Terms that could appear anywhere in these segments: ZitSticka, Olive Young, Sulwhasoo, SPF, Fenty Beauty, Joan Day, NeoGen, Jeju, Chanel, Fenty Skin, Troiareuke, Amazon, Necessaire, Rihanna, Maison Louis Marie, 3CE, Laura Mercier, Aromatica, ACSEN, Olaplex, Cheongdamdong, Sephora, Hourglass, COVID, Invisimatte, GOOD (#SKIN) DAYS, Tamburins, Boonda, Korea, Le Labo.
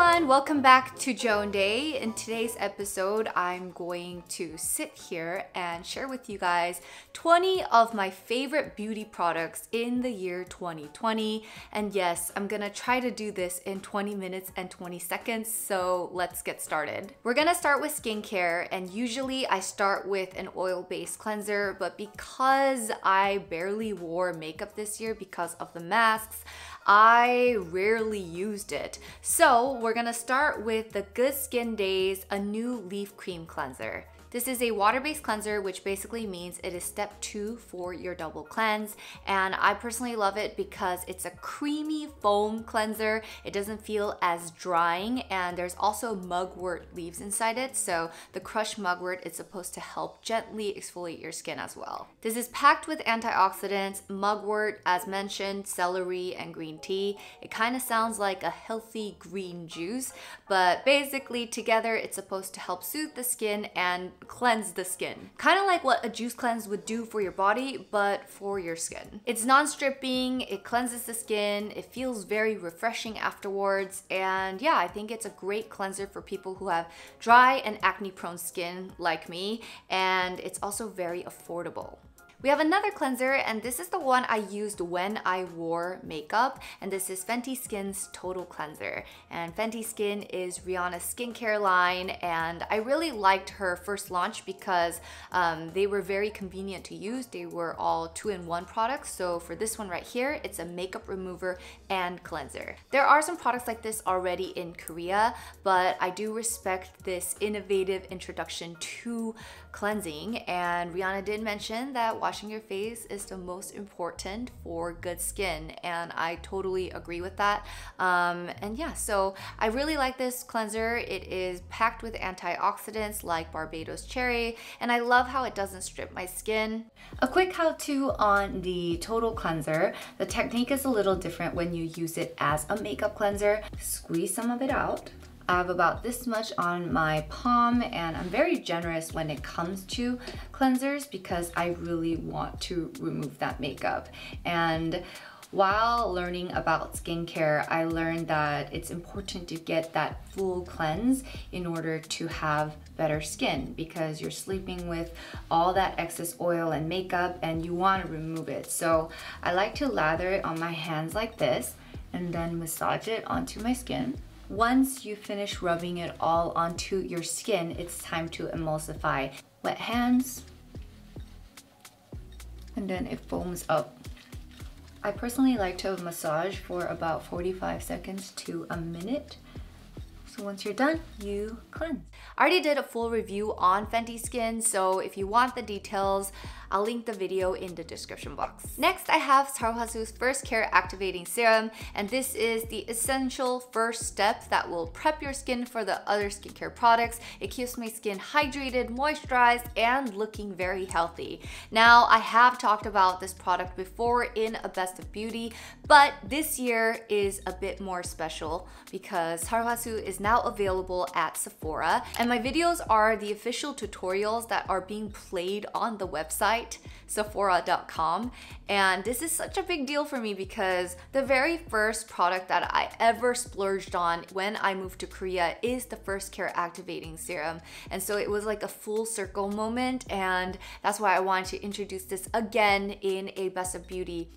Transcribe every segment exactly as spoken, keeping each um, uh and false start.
everyone, welcome back to Joan Day. In today's episode, I'm going to sit here and share with you guys twenty of my favorite beauty products in the year twenty twenty. And yes, I'm gonna try to do this in twenty minutes and twenty seconds, so let's get started. We're gonna start with skincare, and usually I start with an oil-based cleanser, but because I barely wore makeup this year because of the masks, I rarely used it. So we're gonna start with the Good Skin Days A New Leaf Cream Cleanser. This is a water-based cleanser, which basically means it is step two for your double cleanse. And I personally love it because it's a creamy foam cleanser. It doesn't feel as drying, and there's also mugwort leaves inside it. So the crushed mugwort is supposed to help gently exfoliate your skin as well. This is packed with antioxidants, mugwort, as mentioned, celery, and green tea. It kind of sounds like a healthy green juice, but basically together it's supposed to help soothe the skin and cleanse the skin. Kind of like what a juice cleanse would do for your body, but for your skin. It's non-stripping, it cleanses the skin, it feels very refreshing afterwards, and yeah, I think it's a great cleanser for people who have dry and acne-prone skin like me, and it's also very affordable. We have another cleanser, and this is the one I used when I wore makeup, and this is Fenty Skin's Total Cleanser. And Fenty Skin is Rihanna's skincare line, and I really liked her first launch because um, they were very convenient to use. They were all two-in-one products, so for this one right here, it's a makeup remover and cleanser. There are some products like this already in Korea, but I do respect this innovative introduction to cleansing, and Rihanna did mention that washing your face is the most important for good skin, and I totally agree with that. Um, and yeah, so I really like this cleanser. It is packed with antioxidants like Barbados cherry, and I love how it doesn't strip my skin. A quick how-to on the Total Cleanser. The technique is a little different when you use it as a makeup cleanser. Squeeze some of it out. I have about this much on my palm, and I'm very generous when it comes to cleansers because I really want to remove that makeup. And while learning about skincare, I learned that it's important to get that full cleanse in order to have better skin, because you're sleeping with all that excess oil and makeup and you want to remove it. So I like to lather it on my hands like this and then massage it onto my skin. Once you finish rubbing it all onto your skin, it's time to emulsify. Wet hands, and then it foams up. I personally like to massage for about forty-five seconds to a minute. So once you're done, you cleanse. I already did a full review on Fenty Skin, so if you want the details, I'll link the video in the description box. Next, I have Sulwhasoo's First Care Activating Serum, and this is the essential first step that will prep your skin for the other skincare products. It keeps my skin hydrated, moisturized, and looking very healthy. Now, I have talked about this product before in A Best of Beauty, but this year is a bit more special because Sulwhasoo is now available at Sephora, and my videos are the official tutorials that are being played on the website, Sephora dot com. And this is such a big deal for me because the very first product that I ever splurged on when I moved to Korea is the First Care Activating Serum, and so it was like a full circle moment, and that's why I wanted to introduce this again in A Best of Beauty.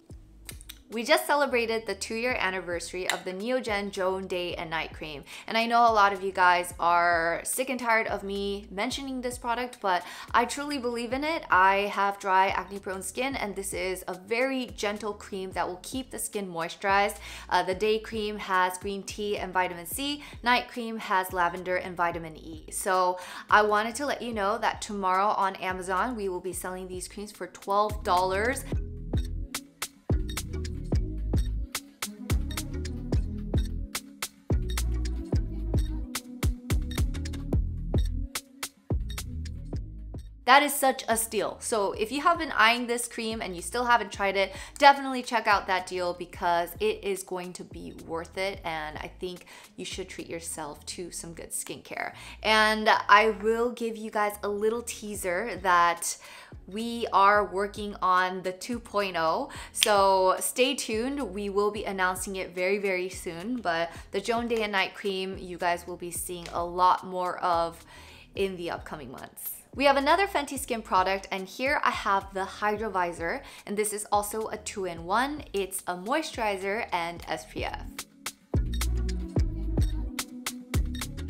We just celebrated the two-year anniversary of the NeoGen Joan Day and Night Cream, and I know a lot of you guys are sick and tired of me mentioning this product, but I truly believe in it. I have dry, acne-prone skin, and this is a very gentle cream that will keep the skin moisturized. Uh, the day cream has green tea and vitamin C. Night cream has lavender and vitamin E. So I wanted to let you know that tomorrow on Amazon, we will be selling these creams for twelve dollars. That is such a steal. So if you have been eyeing this cream and you still haven't tried it, definitely check out that deal because it is going to be worth it. And I think you should treat yourself to some good skincare. And I will give you guys a little teaser that we are working on the two point oh. So stay tuned. We will be announcing it very, very soon. But the Joan Day and Night Cream, you guys will be seeing a lot more of in the upcoming months. We have another Fenty Skin product, and here I have the Hydrovisor, and this is also a two in one. It's a moisturizer and S P F.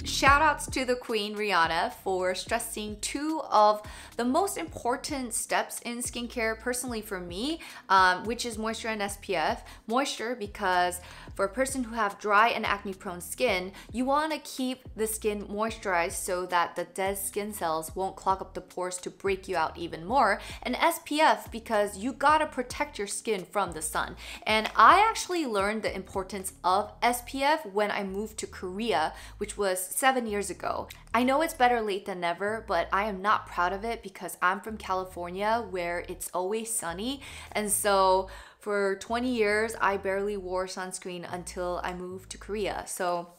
Shoutouts to the Queen Rihanna for stressing two of the most important steps in skincare, personally for me, um, which is moisture and S P F. Moisture because for a person who have dry and acne prone skin, you want to keep the skin moisturized so that the dead skin cells won't clog up the pores to break you out even more. And S P F because you gotta protect your skin from the sun. And I actually learned the importance of S P F when I moved to Korea, which was seven Seven years ago. I know it's better late than never, but I am not proud of it because I'm from California where it's always sunny, and so for twenty years I barely wore sunscreen until I moved to Korea. So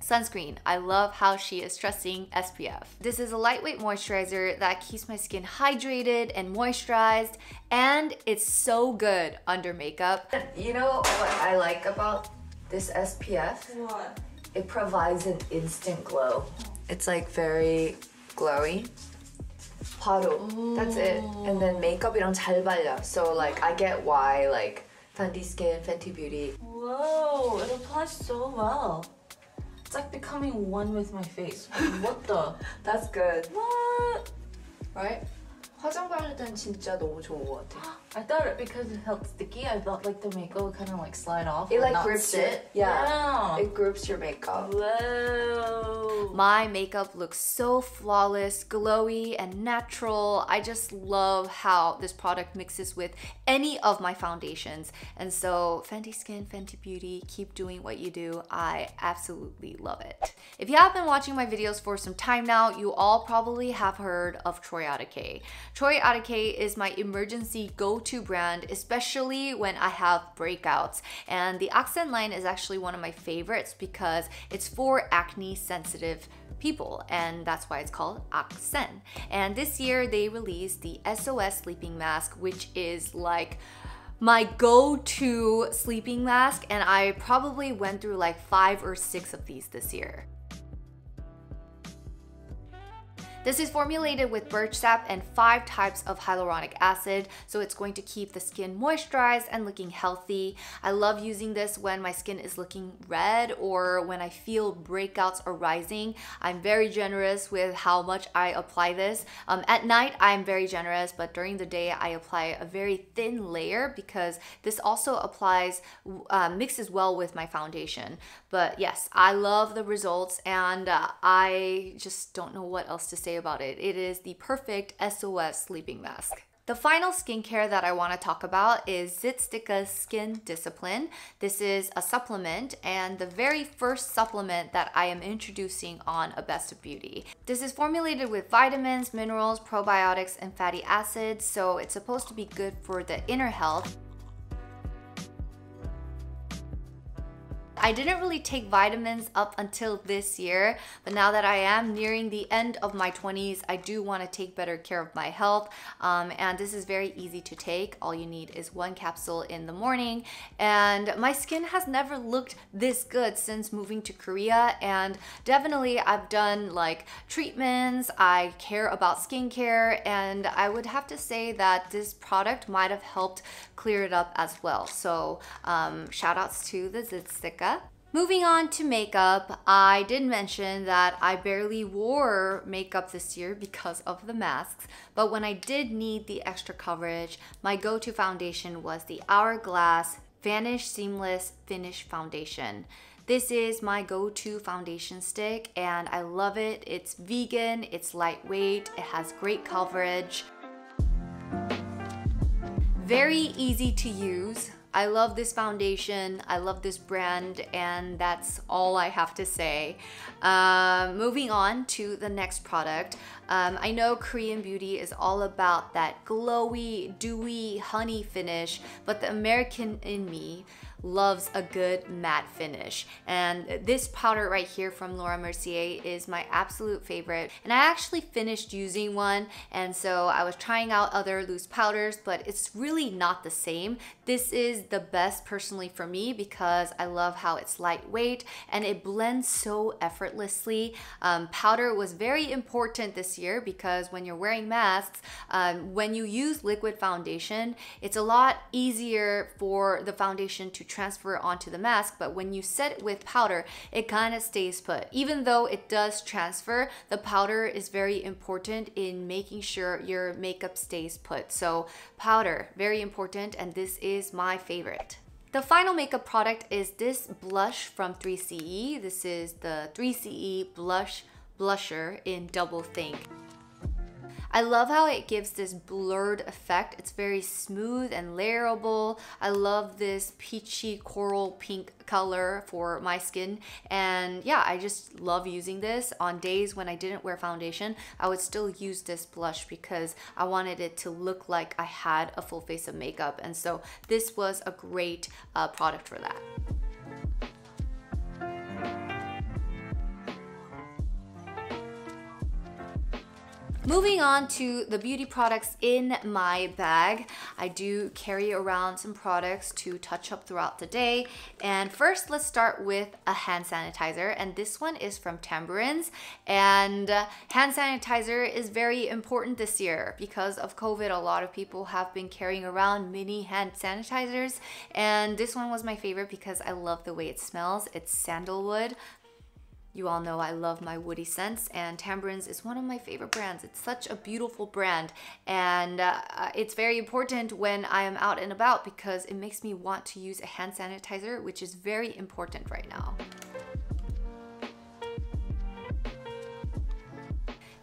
sunscreen. I love how she is stressing S P F. This is a lightweight moisturizer that keeps my skin hydrated and moisturized, and it's so good under makeup. You know what I like about this S P F? What? It provides an instant glow. It's like very glowy. 바로, that's it. And then makeup 이랑 잘 발려. So like I get why like Fenty Skin, Fenty Beauty. Whoa, it applies so well. It's like becoming one with my face. What the? That's good. What? Right? 화장 바를 땐 진짜 너무 좋은 것 같아. I thought it because it felt sticky. I felt like the makeup would kind of like slide off. It like grips it. Yeah. yeah. It grips your makeup. Whoa. My makeup looks so flawless, glowy, and natural. I just love how this product mixes with any of my foundations. And so Fenty Skin, Fenty Beauty, keep doing what you do. I absolutely love it. If you have been watching my videos for some time now, you all probably have heard of Troiareuke. Troiareuke is my emergency go to brand, especially when I have breakouts, and the ACSEN line is actually one of my favorites because it's for acne sensitive people, and that's why it's called ACSEN. And this year they released the S O S sleeping mask, which is like my go-to sleeping mask, and I probably went through like five or six of these this year. This is formulated with birch sap and five types of hyaluronic acid, so it's going to keep the skin moisturized and looking healthy. I love using this when my skin is looking red or when I feel breakouts are rising. I'm very generous with how much I apply this. Um, at night, I'm very generous, but during the day, I apply a very thin layer because this also applies, uh, mixes well with my foundation. But yes, I love the results, and uh, I just don't know what else to say about it. It is the perfect S O S sleeping mask. The final skincare that I want to talk about is ZitSticka Skin Discipline. This is a supplement and the very first supplement that I am introducing on A Best of Beauty. This is formulated with vitamins, minerals, probiotics, and fatty acids, so it's supposed to be good for the inner health. I didn't really take vitamins up until this year, but now that I am nearing the end of my twenties, I do want to take better care of my health, um, and this is very easy to take. All you need is one capsule in the morning, and my skin has never looked this good since moving to Korea, and definitely I've done like treatments, I care about skincare, and I would have to say that this product might have helped clear it up as well. So um, shout outs to the ZitSticka. Moving on to makeup, I did mention that I barely wore makeup this year because of the masks, but when I did need the extra coverage, my go-to foundation was the Hourglass Vanish Seamless Finish Foundation. This is my go-to foundation stick, and I love it. It's vegan, it's lightweight, it has great coverage, very easy to use. I love this foundation, I love this brand, and that's all I have to say. Uh, moving on to the next product. Um, I know Korean beauty is all about that glowy, dewy, honey finish, but the American in me loves a good matte finish, and this powder right here from Laura Mercier is my absolute favorite, and I actually finished using one, and so I was trying out other loose powders, but it's really not the same. This is the best personally for me because I love how it's lightweight and it blends so effortlessly. Um, powder was very important this year because when you're wearing masks, um, when you use liquid foundation, it's a lot easier for the foundation to transfer onto the mask, but when you set it with powder, it kind of stays put. Even though it does transfer, the powder is very important in making sure your makeup stays put. So powder, very important, and this is my favorite. The final makeup product is this blush from three C E. This is the three C E Blush Blusher in Double Think. I love how it gives this blurred effect. It's very smooth and layerable. I love this peachy coral pink color for my skin, and yeah, I just love using this. On days when I didn't wear foundation, I would still use this blush because I wanted it to look like I had a full face of makeup, and so this was a great uh, product for that. Moving on to the beauty products in my bag. I do carry around some products to touch up throughout the day. And first, let's start with a hand sanitizer. And this one is from Tamburins. And uh, hand sanitizer is very important this year because of COVID. A lot of people have been carrying around mini hand sanitizers. And this one was my favorite because I love the way it smells. It's sandalwood. You all know I love my woody scents, and Tamburins is one of my favorite brands. It's such a beautiful brand, and uh, it's very important when I am out and about because it makes me want to use a hand sanitizer, which is very important right now.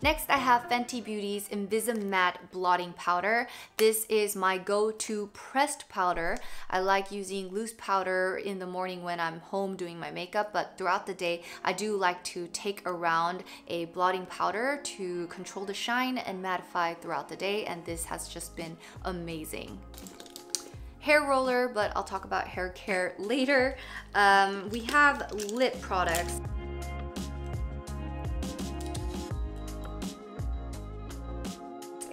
Next, I have Fenty Beauty's Invisimatte Blotting Powder. This is my go-to pressed powder. I like using loose powder in the morning when I'm home doing my makeup, but throughout the day, I do like to take around a blotting powder to control the shine and mattify throughout the day, and this has just been amazing. Hair roller, but I'll talk about hair care later. Um, we have lip products.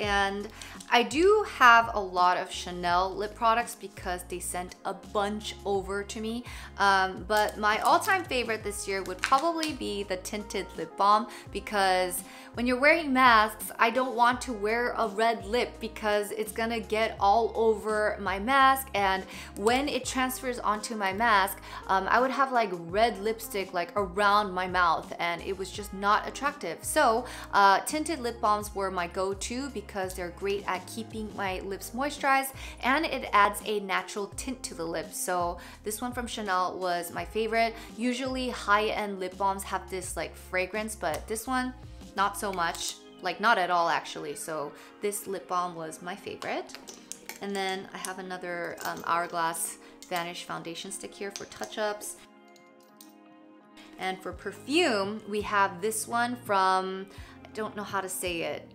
And I do have a lot of Chanel lip products because they sent a bunch over to me. Um, but my all-time favorite this year would probably be the Tinted Lip Balm because when you're wearing masks, I don't want to wear a red lip because it's gonna get all over my mask, and when it transfers onto my mask, um, I would have like red lipstick like around my mouth, and it was just not attractive. So uh, tinted lip balms were my go-to because they're great at keeping my lips moisturized, and it adds a natural tint to the lips. So this one from Chanel was my favorite. Usually high-end lip balms have this like fragrance, but this one, not so much, like not at all actually. So this lip balm was my favorite. And then I have another um, Hourglass Vanish Foundation Stick here for touch-ups. And for perfume, we have this one from, I don't know how to say it,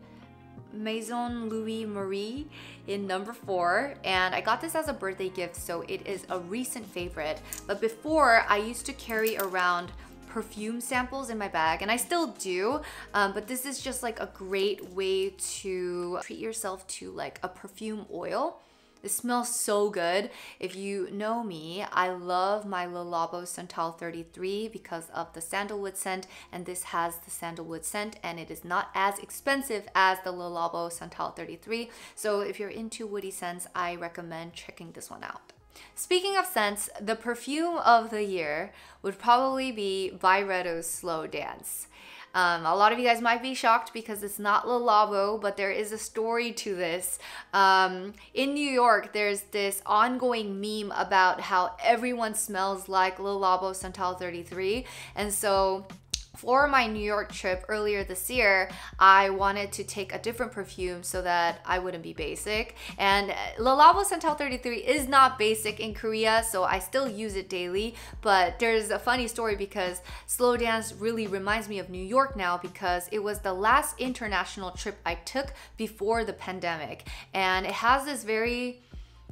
Maison Louis Marie in number four, and I got this as a birthday gift, so it is a recent favorite. But before, I used to carry around perfume samples in my bag, and I still do, um, but this is just like a great way to treat yourself to like a perfume oil. It smells so good. If you know me, I love my Le Labo Santal thirty-three because of the sandalwood scent, and this has the sandalwood scent, and it is not as expensive as the Le Labo Santal thirty-three. So if you're into woody scents, I recommend checking this one out. Speaking of scents, the perfume of the year would probably be Byretto's Slow Dance. Um, a lot of you guys might be shocked because it's not Le Labo, but there is a story to this. Um, in New York, there's this ongoing meme about how everyone smells like Le Labo Santal thirty-three, and so for my New York trip earlier this year, I wanted to take a different perfume so that I wouldn't be basic. And Le Labo Sental thirty-three is not basic in Korea, so I still use it daily. But there's a funny story because Slow Dance really reminds me of New York now because it was the last international trip I took before the pandemic. And it has this very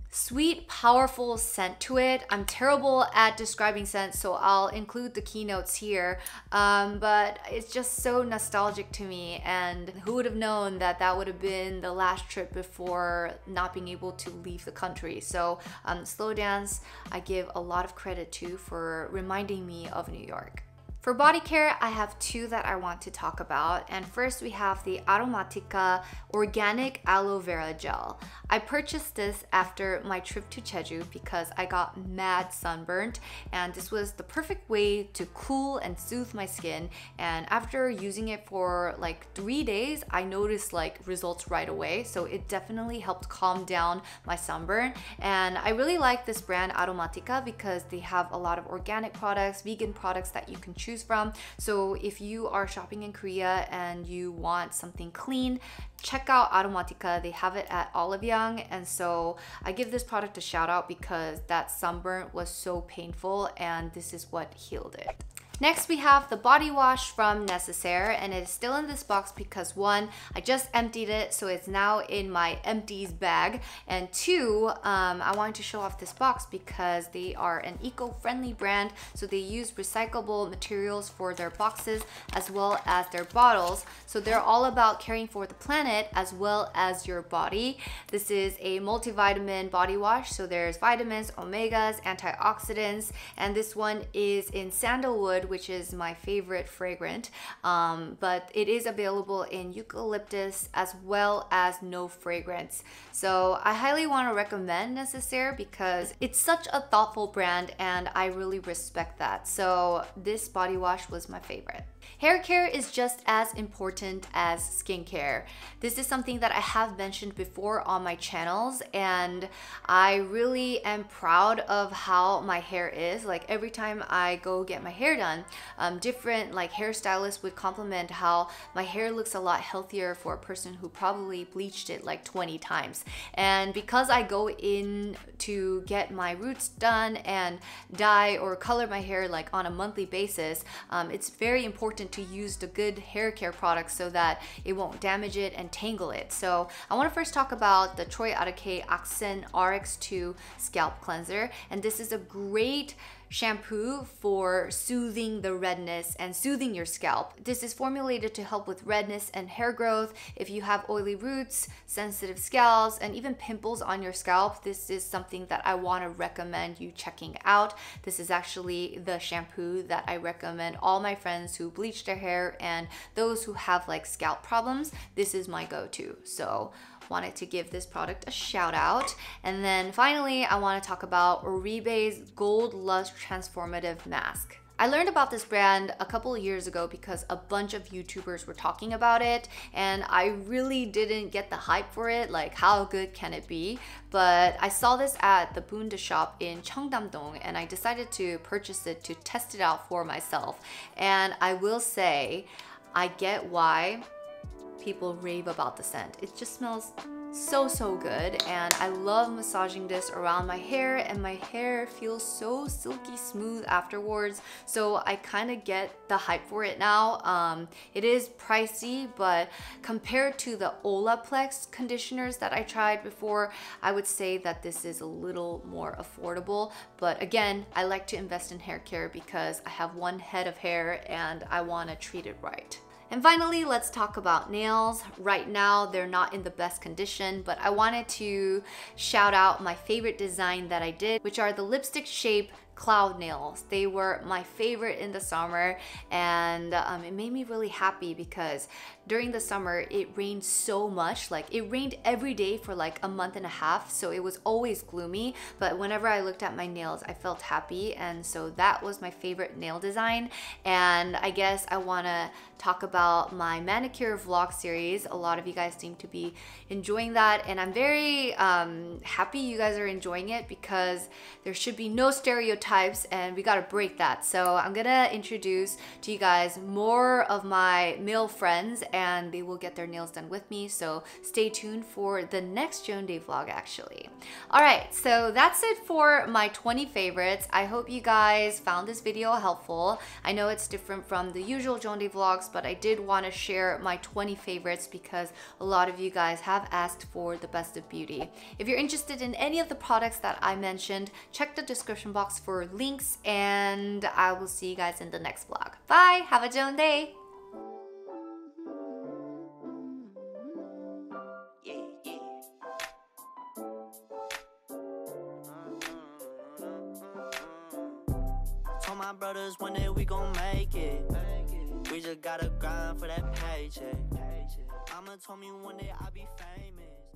sweet, powerful scent to it. I'm terrible at describing scents, so I'll include the keynotes here, um, but it's just so nostalgic to me, and who would have known that that would have been the last trip before not being able to leave the country. So um, Slow Dance, I give a lot of credit to for reminding me of New York. For body care, I have two that I want to talk about, and first we have the Aromatica Organic Aloe Vera Gel. I purchased this after my trip to Jeju because I got mad sunburnt, and this was the perfect way to cool and soothe my skin. And after using it for like three days, I noticed like results right away, so it definitely helped calm down my sunburn. And I really like this brand Aromatica because they have a lot of organic products, vegan products that you can choose from. So if you are shopping in Korea and you want something clean, check out Aromatica. They have it at Olive Young, and so I give this product a shout out because that sunburn was so painful, and this is what healed it. Next, we have the body wash from Necessaire, and it is still in this box because one, I just emptied it, so it's now in my empties bag, and two, um, I wanted to show off this box because they are an eco-friendly brand, so they use recyclable materials for their boxes as well as their bottles, so they're all about caring for the planet as well as your body. This is a multivitamin body wash, so there's vitamins, omegas, antioxidants, and this one is in sandalwood, which is my favorite fragrant, um, but it is available in eucalyptus as well as no fragrance. So I highly want to recommend Necessaire because it's such a thoughtful brand, and I really respect that. So this body wash was my favorite. Hair care is just as important as skincare. This is something that I have mentioned before on my channels, and I really am proud of how my hair is. Like every time I go get my hair done, um, different like hairstylists would compliment how my hair looks a lot healthier for a person who probably bleached it like twenty times. And because I go in to get my roots done and dye or color my hair like on a monthly basis, um, it's very important to use the good hair care products so that it won't damage it and tangle it. So I want to first talk about the Troiareuke ACSEN R X two Scalp Cleanser, and this is a great shampoo for soothing the redness and soothing your scalp. This is formulated to help with redness and hair growth. If you have oily roots, sensitive scalps, and even pimples on your scalp, this is something that I want to recommend you checking out. This is actually the shampoo that I recommend all my friends who bleach their hair and those who have like scalp problems. This is my go-to. So wanted to give this product a shout out. And then finally, I want to talk about Oribe's Gold Lush Transformative Mask. I learned about this brand a couple of years ago because a bunch of YouTubers were talking about it, and I really didn't get the hype for it, like how good can it be? But I saw this at the Boonda shop in Cheongdamdong, and I decided to purchase it to test it out for myself. And I will say, I get why people rave about the scent. It just smells so, so good, and I love massaging this around my hair, and my hair feels so silky smooth afterwards, so I kind of get the hype for it now. Um, it is pricey, but compared to the Olaplex conditioners that I tried before, I would say that this is a little more affordable. But again, I like to invest in hair care because I have one head of hair and I want to treat it right. And finally, let's talk about nails. Right now, they're not in the best condition, but I wanted to shout out my favorite design that I did, which are the lipstick shape cloud nails. They were my favorite in the summer, and um, it made me really happy because during the summer it rained so much. Like it rained every day for like a month and a half, so it was always gloomy, but whenever I looked at my nails I felt happy, and so that was my favorite nail design. And I guess I want to talk about my manicure vlog series. A lot of you guys seem to be enjoying that, and I'm very um, happy you guys are enjoying it because there should be no stereotypes types, and we gotta break that. So I'm gonna introduce to you guys more of my male friends, and they will get their nails done with me, so stay tuned for the next Joan Day vlog actually. Alright, so that's it for my twenty favorites. I hope you guys found this video helpful. I know it's different from the usual Joan Day vlogs, but I did want to share my twenty favorites because a lot of you guys have asked for the best of beauty. If you're interested in any of the products that I mentioned, check the description box for links, and I will see you guys in the next vlog. Bye! Have a Joan Day! Told my brothers one day we gon' make it. We just gotta grind for that paycheck. Mama told me one day I'll be famous.